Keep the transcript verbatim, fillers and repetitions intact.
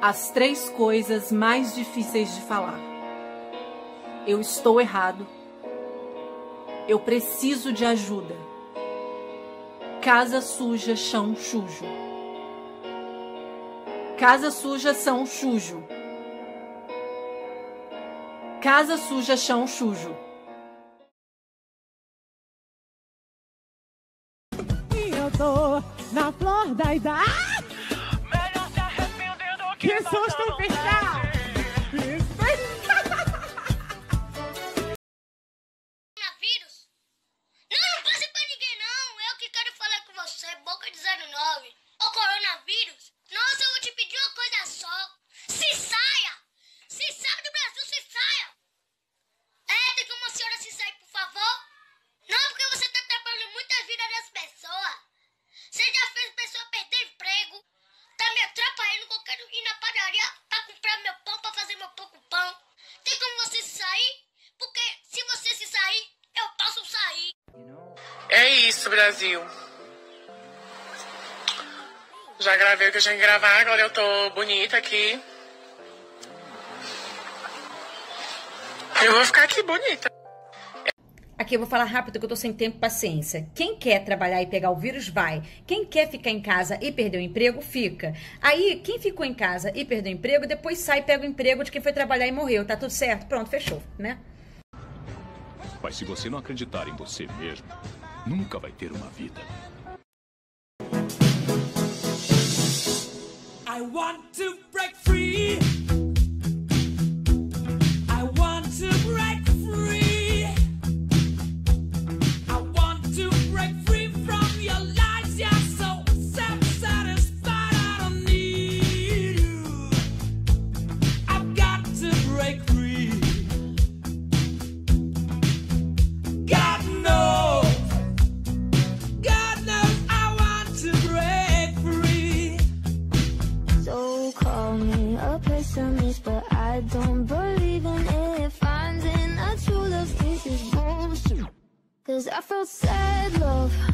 as três coisas mais difíceis de falar. Eu estou errado. Eu preciso de ajuda. Casa suja, chão sujo. Casa suja, chão sujo. Casa suja, chão sujo. Eu tô na flor da idade. Melhor se arrepender do que que susto fechar. Boca de zero nove, o coronavírus. Nossa, eu vou te pedir uma coisa só. Se saia! Se saia do Brasil, se saia! É, tem como a senhora se sair, por favor? Não, porque você tá atrapalhando muita vida das pessoas. Você já fez pessoa perder emprego. Tá me atrapalhando que eu quero ir na padaria pra comprar meu pão, pra fazer meu pouco pão. Tem como você se sair? Porque se você se sair, eu posso sair. É isso, Brasil. Já gravei o que eu tinha que gravar, agora eu tô bonita aqui. Eu vou ficar aqui bonita. Aqui eu vou falar rápido que eu tô sem tempo e paciência. Quem quer trabalhar e pegar o vírus, vai. Quem quer ficar em casa e perder o emprego, fica. Aí, quem ficou em casa e perdeu o emprego, depois sai e pega o emprego de quem foi trabalhar e morreu. Tá tudo certo? Pronto, fechou, né? Mas se você não acreditar em você mesmo, nunca vai ter uma vida. I want to break free. I want to break free. I want to break free from your lies. You're so self-satisfied, I don't need you. I've got to break free. God knows, God knows I want to break free. Call me a pessimist, but I don't believe in it. Finding a true love is bullshit. Cause I felt sad love.